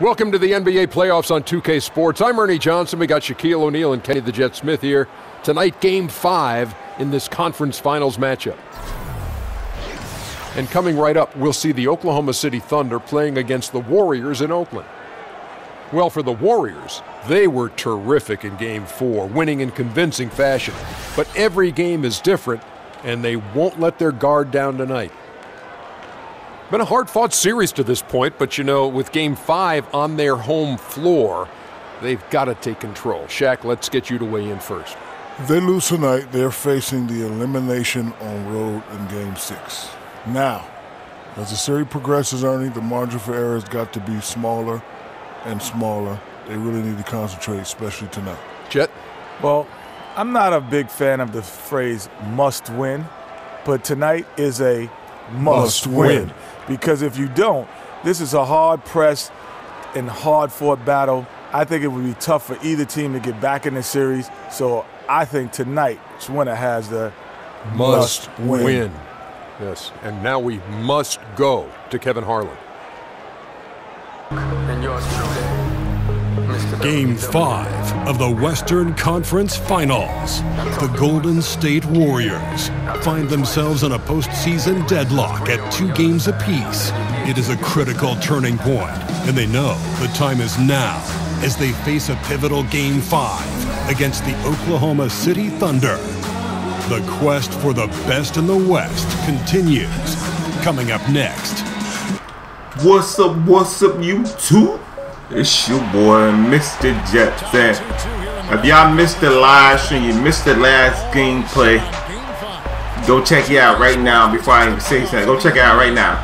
Welcome to the NBA playoffs on 2K Sports. I'm Ernie Johnson. We got Shaquille O'Neal and Kenny the Jet Smith here. Tonight, Game 5 in this conference finals matchup. And coming right up, we'll see the Oklahoma City Thunder playing against the Warriors in Oakland. Well, for the Warriors, they were terrific in Game 4, winning in convincing fashion. But every game is different, and they won't let their guard down tonight. Been a hard-fought series to this point, but you know, with Game 5 on their home floor, they've got to take control. Shaq, let's get you to weigh in first. If they lose tonight, they're facing the elimination on road in Game 6. Now, as the series progresses, Ernie, the margin for error has got to be smaller and smaller. They really need to concentrate, especially tonight. Jet? Well, I'm not a big fan of the phrase must win, but tonight is a must win. Because if you don't, this is a hard-pressed and hard-fought battle. I think it would be tough for either team to get back in the series. So I think tonight, Schwenner has the must win. Yes, and now we must go to Kevin Harlan. And yours truly, Mr. Game 5 of the Western Conference Finals. The Golden State Warriors find themselves in a postseason deadlock at 2 games apiece. It is a critical turning point, and they know the time is now as they face a pivotal Game 5 against the Oklahoma City Thunder. The quest for the best in the West continues. Coming up next. What's up, YouTube? It's your boy, Mr. Jet Smith. If y'all missed the live stream, you missed the last gameplay, go check it out right now before I even say something. Go check it out right now.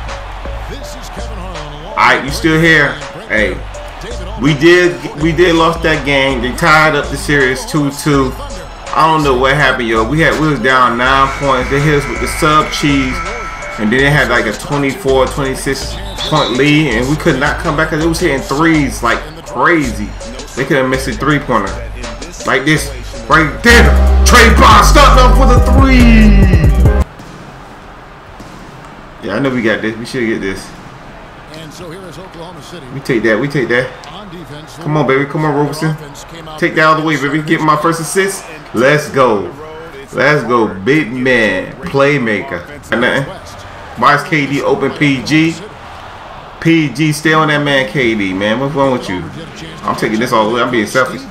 Alright, you still here? Hey, we did lost that game. They tied up the series 2-2. I don't know what happened, yo. We was down 9 points. They hit us with the sub cheese, and then they had like a 24, 26 point lead, and we could not come back because it was hitting threes like crazy. They could have missed a 3-pointer like this right there. Trey Bond starting up with a 3. Yeah, I know we got this. We should get this. And so here is Oklahoma City. We take that. We take that. Come on, baby. Come on, Roberson. Take that all the way, baby. Get my first assist. Let's go. Let's go. Big man. Playmaker. Why is KD open PG? PG, stay on that man, KD, man. What's wrong with you? I'm taking this all the way. I'm being selfish.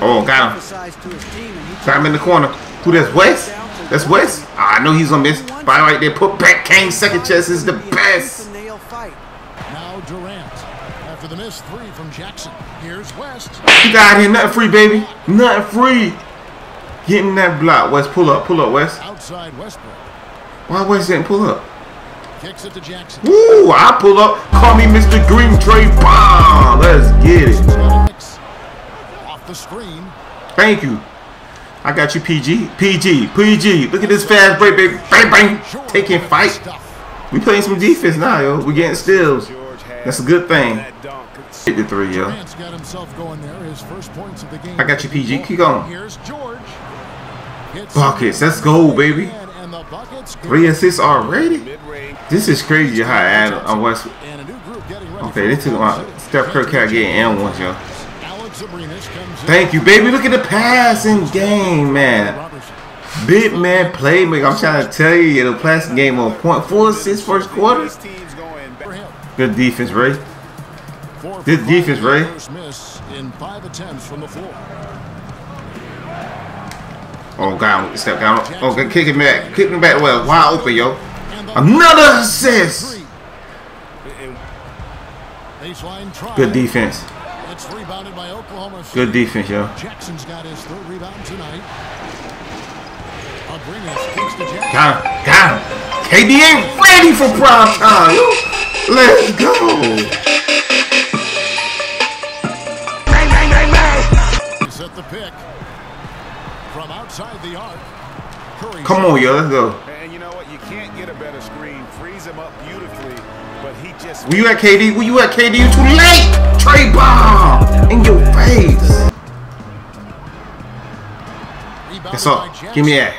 Oh, got him. Got him in the corner. Who that's West? That's West? I know he's going to miss. By right there. Put back Kane's second chest is the best. Durant after the missed 3 from Jackson. Here's West. You got here, nothing free, baby. Nothing free. Getting that block. West, pull up, West. Outside Westbrook. Why West didn't pull up? Kicks it to Jackson. Ooh, I pull up. Call me Mr. Green Trey Bomb. Let's get it. Off the screen. Thank you. I got you, PG. PG. PG. Look at this fast break, baby. Bang, bang. Taking fight. We playing some defense now, yo. We getting steals. That's a good thing. Hit the 3, yo. I got you, PG. Keep going. Buckets. Let's go, baby. 3 assists already? This is crazy how Adam on West. Okay, they took him out. Steph Curry can't get and 1, yo. Thank you, baby. Look at the passing game, man. Big man playmaker. I'm trying to tell you, the passing game on point. 4 assists first quarter. Good defense, Ray. Good defense, Ray. Oh, God. Step down. Oh, good. Kick him back. Kick him back. Well, wide open, yo. Another assist. Good defense. Good defense, yo. Jackson's got his 3rd rebound tonight. Got him. KD ain't ready for prime time, yo. Let's go! Bang, bang, bang, bang! He's at the pick. From outside the arc. Curry. Come on, yo, let's go. And you know what? You can't get a better screen. Frees him up beautifully, but he just. Were you at KD? Were you at KD? You too late! Trey Bomb! In your face! That's all. Give me that.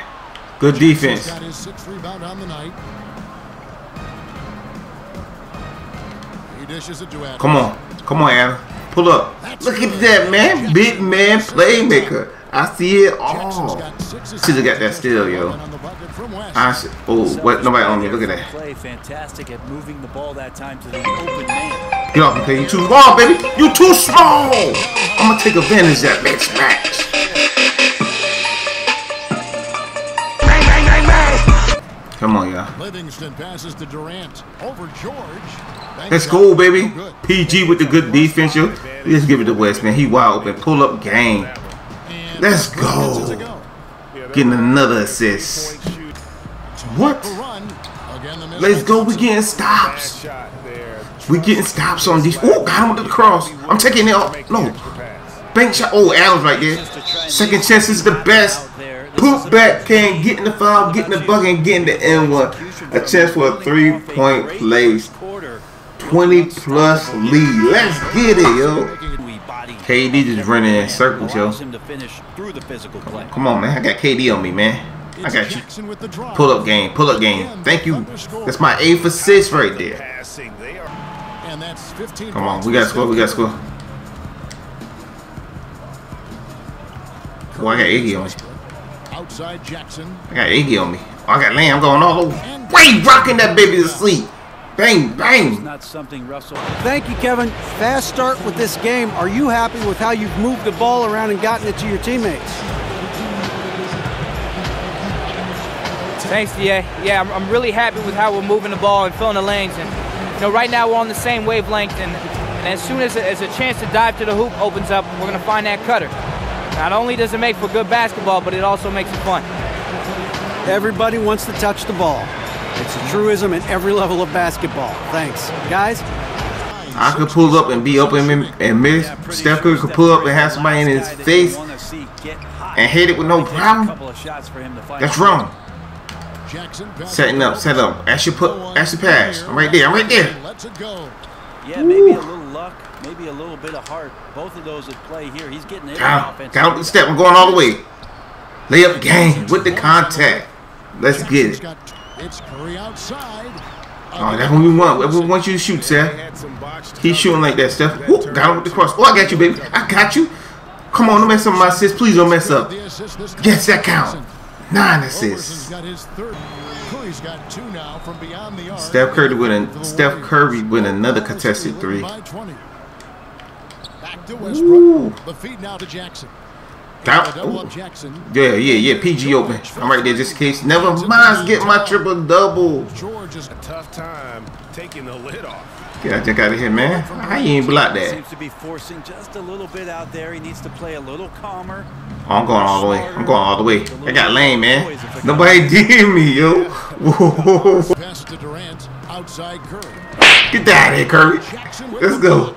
Good defense. Come on. Come on, Adam. Pull up. Look at that, man. Big man playmaker. I see it all. Shoulda got that steal, yo. Oh, what? Nobody on me. Look at that. Fantastic at moving the ball that time to the open man. Get off me, okay? You too small, baby. You too small. I'm gonna take advantage of that next match. Come on, y'all. Livingston passes to Durant over George. Let's go, baby. PG with the good defense, yo. Let's give it to West, man. He wide open. Pull up game. Let's go. Getting another assist. What? Let's go. We getting stops. We getting stops on these. Oh, got him with the cross. I'm taking it off. No. Bank shot. Oh, Adams right there. Second chance is the best. Poop back can get in the foul, get in the bucket, and get in the end one. A chance for a three-point play. 20-plus lead. Let's get it, yo. KD just running in circles, yo. Come on, man. I got KD on me, man. I got you. Pull up game. Pull up game. Thank you. That's my 8th assist right there. Come on. We got to score. We got to score. Oh, I got Iggy on me. Outside Jackson. I got Iggy on me. Oh, I got Lamb going all over. Wait, rocking that baby to sleep. Bang, bang. Not something, Russell. Thank you, Kevin. Fast start with this game. Are you happy with how you've moved the ball around and gotten it to your teammates? Thanks, DA. Yeah, I'm really happy with how we're moving the ball and filling the lanes. And you know, right now we're on the same wavelength. And as soon as a chance to dive to the hoop opens up, we're going to find that cutter. Not only does it make for good basketball, but it also makes it fun. Everybody wants to touch the ball. It's a truism at every level of basketball. Thanks, guys. I could pull up and be open and miss. Steph Curry could pull up and have somebody in his face and hit it with no problem. That's wrong. Setting up, set up. Actually pass. I'm right there. I'm right there. Yeah, maybe a little luck, maybe a little bit of heart. Both of those at play here. He's getting it. Got the step. I'm going all the way. Lay up game with the contact. Let's get it. It's Curry outside. Oh, that's what we want. We want you to shoot, Steph. He's shooting like that, Steph. Ooh, got him with the cross. Oh, I got you, baby. I got you. Come on, don't mess up my assist. Please don't mess up. Yes, that count. 9 assists. Steph Curry with another contested three. Ooh. Yeah, yeah, yeah. PG open. I'm right there just in case. Never mind. Get my triple double. George is a tough time taking the lid off. Get out of here, man. I ain't blocked that. Seems to be forcing just a little bit out there. He needs to play a little calmer. Oh, I'm going all the way. I'm going all the way. I got lame, man. Nobody did me, yo. Whoa. Get out of here, Curry. Let's go.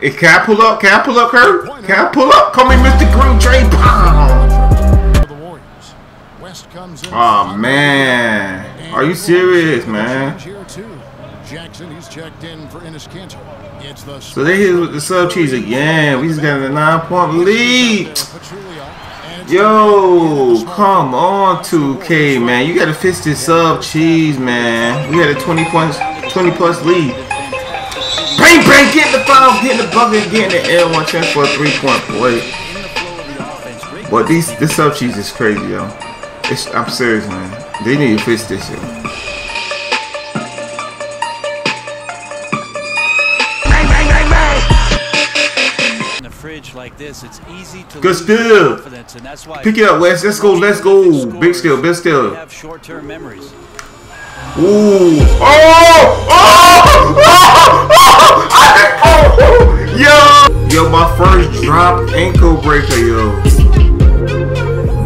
Hey, can I pull up? Can I pull up, Curry? Can I pull up? Call me Mr. Green Dre Pound. Oh, man. Are you serious, man? So they hit with the sub cheese again. We just got a 9-point lead. Yo, come on, 2K, man. You got to fist this sub cheese, man. We had a 20-plus lead. Bang, bang, get in the foul, get in the bucket, get in the air. One chance for a 3-point play. But this sub cheese is crazy, yo. I'm serious, man. They need to fix this shit. Bang, bang, bang, bang. In the fridge like this, it's easy to good steal. Pick it up, Wes. Let's go, let's go. Big steal, big steal. Ooh. Oh! Oh! Oh! Yo, my first drop ankle breaker, yo.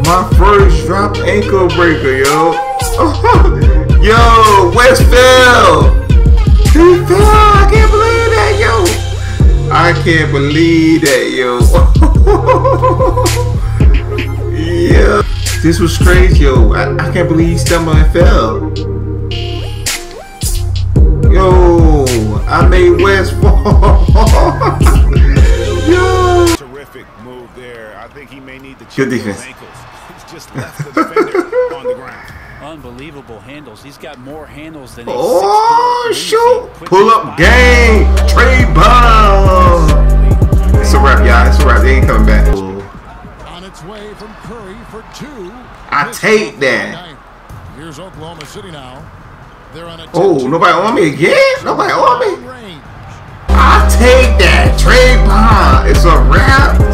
My first drop ankle breaker, yo. Yo, West fell. He fell. I can't believe that, yo. I can't believe that, yo. Yeah. This was crazy, yo. I can't believe he stumbled and fell. Yo, I made West fall. Move there. I think he may need to check his ankles. He's just left the defender on the ground. unbelievable handles. He's got more handles than shoot. Pull up game. Trey Bum. It's a wrap, y'all. It's a wrap. They ain't coming back. On its way from Curry for two. I take that. Here's Oklahoma City now. They're on a nobody on me again? Nobody on me? I take that. Trey Bum. It's a wrap.